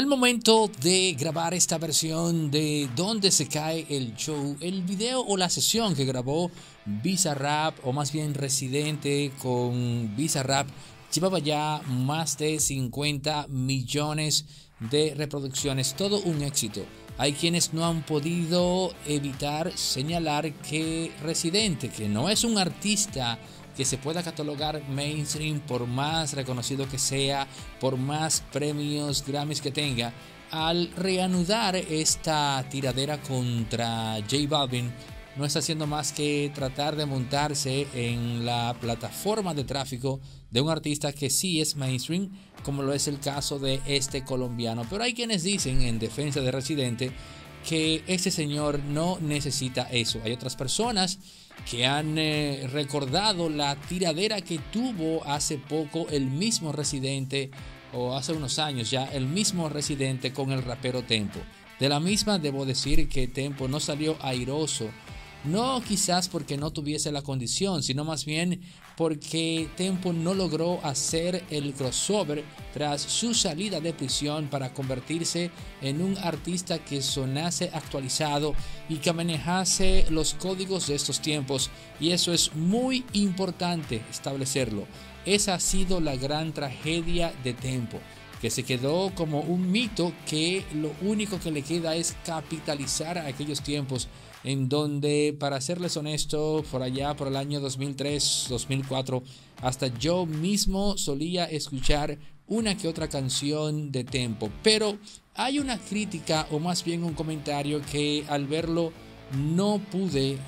Al momento de grabar esta versión de Donde se cae el show, el video o la sesión que grabó Bizarrap, o más bien Residente con Bizarrap, llevaba ya más de 50 millones de reproducciones, todo un éxito. Hay quienes no han podido evitar señalar que Residente, que no es un artista que se pueda catalogar mainstream, por más reconocido que sea, por más premios Grammys que tenga, al reanudar esta tiradera contra J Balvin, no está haciendo más que tratar de montarse en la plataforma de tráfico de un artista que sí es mainstream, como lo es el caso de este colombiano. Pero hay quienes dicen, en defensa de Residente, que este señor no necesita eso. Hay otras personas que han recordado la tiradera que tuvo hace poco el mismo Residente, o hace unos años ya, el mismo Residente con el rapero Tempo. De la misma debo decir que Tempo no salió airoso, no quizás porque no tuviese la condición, sino más bien porque Tempo no logró hacer el crossover tras su salida de prisión para convertirse en un artista que sonase actualizado y que manejase los códigos de estos tiempos, y eso es muy importante establecerlo. Esa ha sido la gran tragedia de Tempo, que se quedó como un mito que lo único que le queda es capitalizar a aquellos tiempos en donde, para serles honesto, por allá por el año 2003, 2004, hasta yo mismo solía escuchar una que otra canción de Tempo. Pero hay una crítica, o más bien un comentario, que al verlo no pude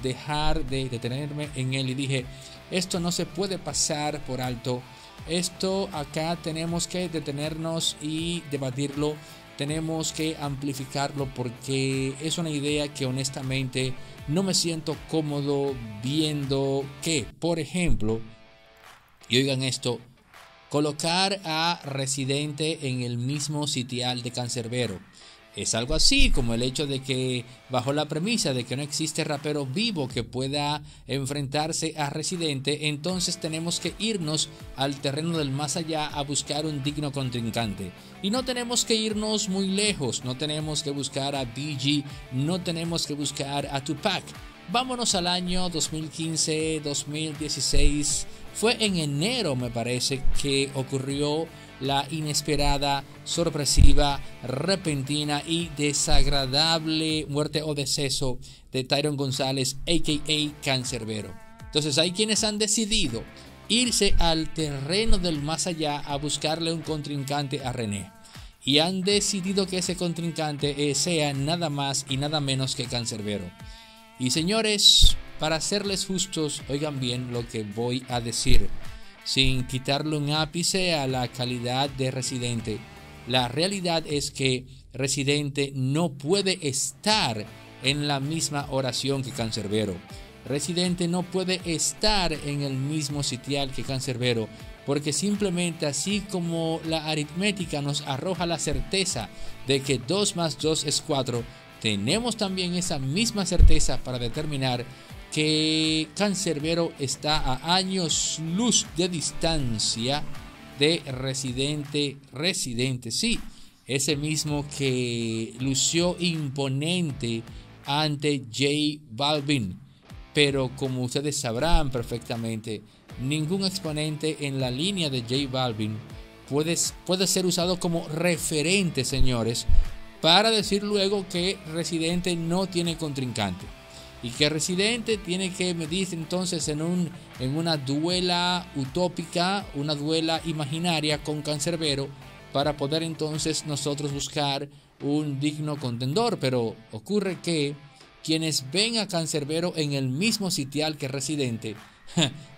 dejar de detenerme en él y dije: esto no se puede pasar por alto. Esto acá tenemos que detenernos y debatirlo, tenemos que amplificarlo, porque es una idea que honestamente no me siento cómodo viendo que, por ejemplo, y oigan esto, colocar a Residente en el mismo sitial de Canserbero. Es algo así como el hecho de que, bajo la premisa de que no existe rapero vivo que pueda enfrentarse a Residente, entonces tenemos que irnos al terreno del más allá a buscar un digno contrincante. Y no tenemos que irnos muy lejos, no tenemos que buscar a BG, no tenemos que buscar a Tupac. Vámonos al año 2015, 2016, fue en enero, me parece, que ocurrió la inesperada, sorpresiva, repentina y desagradable muerte o deceso de Tyron González, a.k.a. Canserbero. Entonces hay quienes han decidido irse al terreno del más allá a buscarle un contrincante a René, y han decidido que ese contrincante sea nada más y nada menos que Canserbero. Y señores, para serles justos, oigan bien lo que voy a decir, sin quitarle un ápice a la calidad de Residente. La realidad es que Residente no puede estar en la misma oración que Canserbero. Residente no puede estar en el mismo sitial que Canserbero, porque simplemente, así como la aritmética nos arroja la certeza de que 2 más 2 es 4, tenemos también esa misma certeza para determinar que Canserbero está a años luz de distancia de Residente. Residente, sí, ese mismo que lució imponente ante J Balvin. Pero como ustedes sabrán perfectamente, ningún exponente en la línea de J Balvin puede ser usado como referente, señores, para decir luego que Residente no tiene contrincante, y que Residente tiene que medirse entonces en una duela utópica, una duela imaginaria con Canserbero, para poder entonces nosotros buscar un digno contendor. Pero ocurre que quienes ven a Canserbero en el mismo sitial que Residente,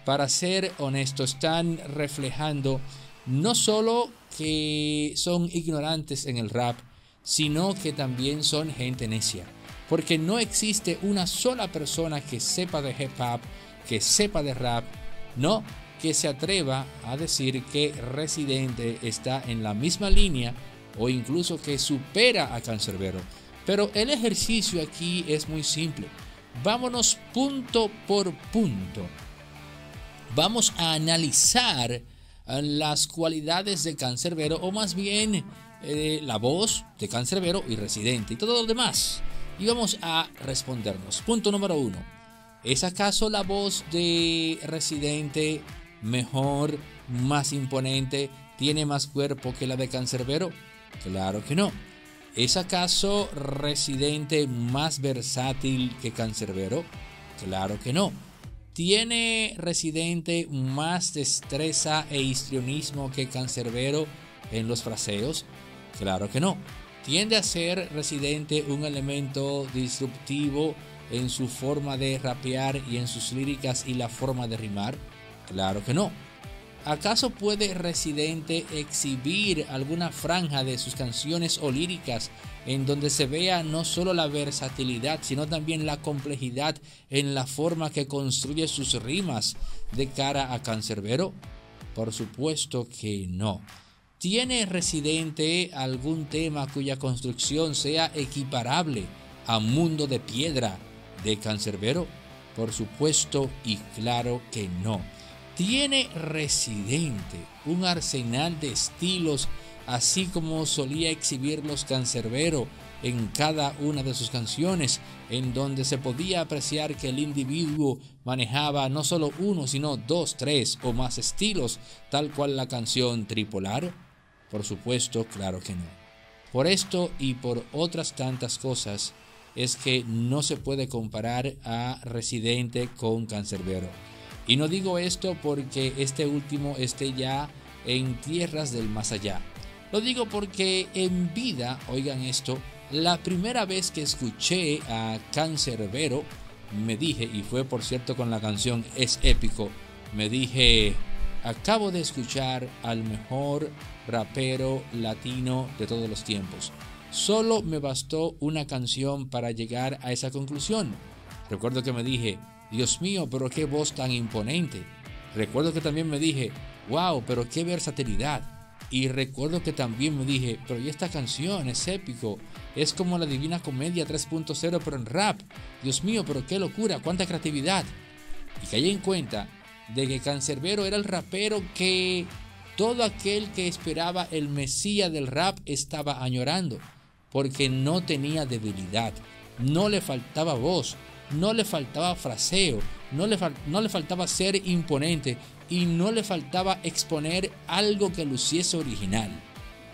para ser honesto, están reflejando no solo que son ignorantes en el rap, sino que también son gente necia. Porque no existe una sola persona que sepa de hip hop, que sepa de rap, no, que se atreva a decir que Residente está en la misma línea, o incluso que supera a Canserbero. Pero el ejercicio aquí es muy simple. Vámonos punto por punto. Vamos a analizar las cualidades de Canserbero, o más bien la voz de Canserbero y Residente y todo lo demás. Y vamos a respondernos. Punto número 1. ¿Es acaso la voz de Residente mejor, más imponente, tiene más cuerpo que la de Canserbero? Claro que no. ¿Es acaso Residente más versátil que Canserbero? Claro que no. ¿Tiene Residente más destreza e histrionismo que Canserbero en los fraseos? Claro que no. ¿Tiende a ser Residente un elemento disruptivo en su forma de rapear y en sus líricas y la forma de rimar? Claro que no. ¿Acaso puede Residente exhibir alguna franja de sus canciones o líricas en donde se vea no solo la versatilidad, sino también la complejidad en la forma que construye sus rimas de cara a Canserbero? Por supuesto que no. ¿Tiene Residente algún tema cuya construcción sea equiparable a Mundo de Piedra de Canserbero? Por supuesto y claro que no. ¿Tiene Residente un arsenal de estilos así como solía exhibirlos Canserbero en cada una de sus canciones, en donde se podía apreciar que el individuo manejaba no solo uno sino 2, 3 o más estilos, tal cual la canción Tripolar? Por supuesto, claro que no. Por esto y por otras tantas cosas es que no se puede comparar a Residente con Canserbero. Y no digo esto porque este último esté ya en tierras del más allá. Lo digo porque en vida, oigan esto, la primera vez que escuché a Canserbero, me dije, y fue por cierto con la canción Es Épico, me dije: acabo de escuchar al mejor rapero latino de todos los tiempos. Solo me bastó una canción para llegar a esa conclusión. Recuerdo que me dije: Dios mío, pero qué voz tan imponente. Recuerdo que también me dije: wow, pero qué versatilidad. Y recuerdo que también me dije: pero y esta canción Es Épico, es como la Divina Comedia 3.0 pero en rap. Dios mío, pero qué locura, cuánta creatividad. Y caí en cuenta de que Canserbero era el rapero que todo aquel que esperaba el Mesías del rap estaba añorando, porque no tenía debilidad, no le faltaba voz, no le faltaba fraseo, no le faltaba ser imponente y no le faltaba exponer algo que luciese original.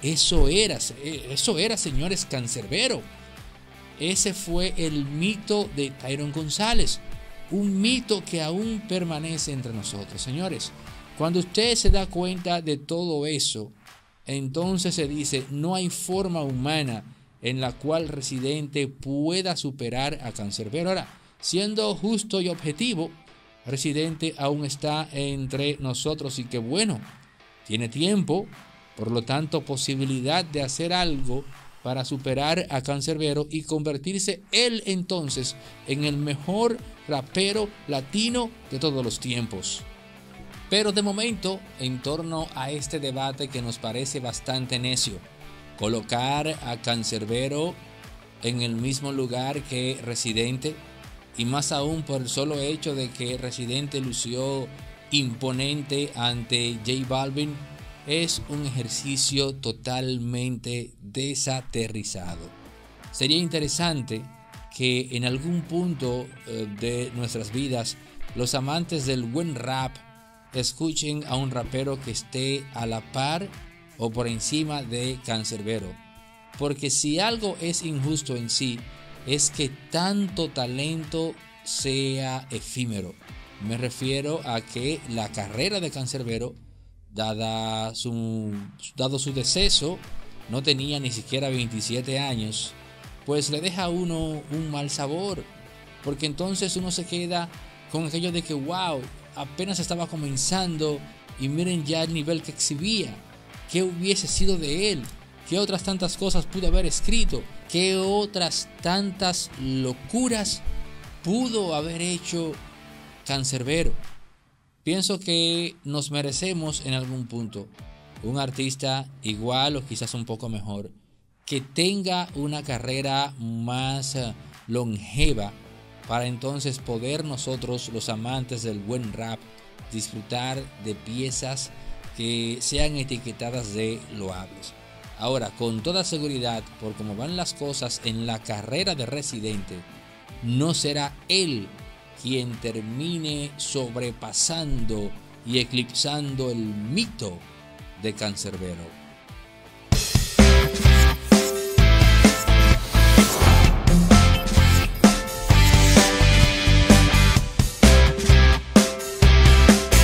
Eso era, señores, Canserbero. Ese fue el mito de Tyron González, un mito que aún permanece entre nosotros, señores. Cuando usted se da cuenta de todo eso, entonces se dice: no hay forma humana en la cual Residente pueda superar a Canserbero. Ahora, siendo justo y objetivo, Residente aún está entre nosotros y que bueno, tiene tiempo, por lo tanto posibilidad de hacer algo para superar a Canserbero y convertirse él entonces en el mejor rapero latino de todos los tiempos. Pero de momento, en torno a este debate que nos parece bastante necio, colocar a Canserbero en el mismo lugar que Residente, y más aún por el solo hecho de que Residente lució imponente ante J Balvin, es un ejercicio totalmente desaterrizado. Sería interesante que en algún punto de nuestras vidas los amantes del buen rap escuchen a un rapero que esté a la par o por encima de Canserbero, porque si algo es injusto en sí, es que tanto talento sea efímero. Me refiero a que la carrera de Canserbero, dado su deceso, no tenía ni siquiera 27 años, pues le deja a uno un mal sabor, porque entonces uno se queda con aquello de que wow, apenas estaba comenzando y miren ya el nivel que exhibía. ¿Qué hubiese sido de él? ¿Qué otras tantas cosas pudo haber escrito? ¿Qué otras tantas locuras pudo haber hecho Canserbero? Pienso que nos merecemos en algún punto un artista igual o quizás un poco mejor, que tenga una carrera más longeva, para entonces poder nosotros, los amantes del buen rap, disfrutar de piezas que sean etiquetadas de loables. Ahora, con toda seguridad, por cómo van las cosas en la carrera de Residente, no será él quien termine sobrepasando y eclipsando el mito de Canserbero.